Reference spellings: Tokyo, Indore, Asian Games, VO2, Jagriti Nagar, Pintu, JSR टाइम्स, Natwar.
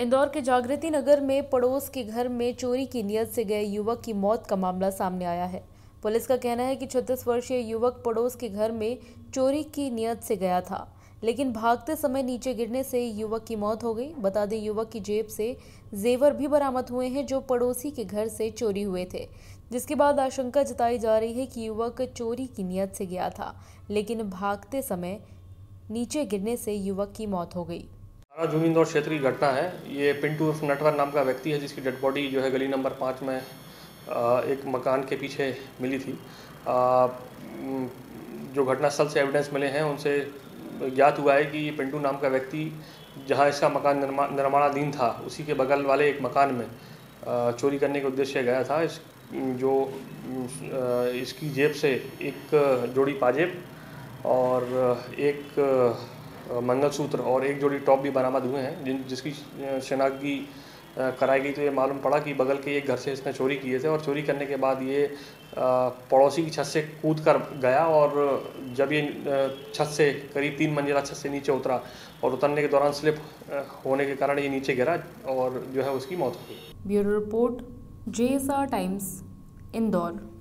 इंदौर के जागृति नगर में पड़ोस के घर में चोरी की नियत से गए युवक की मौत का मामला सामने आया है। पुलिस का कहना है कि 36 वर्षीय युवक पड़ोस के घर में चोरी की नियत से गया था, लेकिन भागते समय नीचे गिरने से युवक की मौत हो गई। बता दें, युवक की जेब से जेवर भी बरामद हुए हैं जो पड़ोसी के घर से चोरी हुए थे, जिसके बाद आशंका जताई जा रही है कि युवक चोरी की नियत से गया था, लेकिन भागते समय नीचे गिरने से युवक की मौत हो गई। जूनी इंदौर क्षेत्र की घटना है। ये पिंटू नटवर नाम का व्यक्ति है, जिसकी डेड बॉडी जो है गली नंबर 5 में एक मकान के पीछे मिली थी। जो घटनास्थल से एविडेंस मिले हैं उनसे ज्ञात हुआ है कि ये पिंटू नाम का व्यक्ति जहां इसका मकान निर्माणाधीन था, उसी के बगल वाले एक मकान में चोरी करने के उद्देश्य से गया था। इसकी जेब से एक जोड़ी पाजेब और एक मंगलसूत्र और एक जोड़ी टॉप भी बरामद हुए हैं, जिसकी शनाख्त कराई गई। तो ये मालूम पड़ा कि बगल के एक घर से इसने चोरी किए थे और चोरी करने के बाद ये पड़ोसी की छत से कूद कर गया और जब ये छत से करीब 3 मंजिला छत से नीचे उतरा और उतरने के दौरान स्लिप होने के कारण ये नीचे गिरा और जो है उसकी मौत हो गई। Bureau report, JSR टाइम्स, Indore.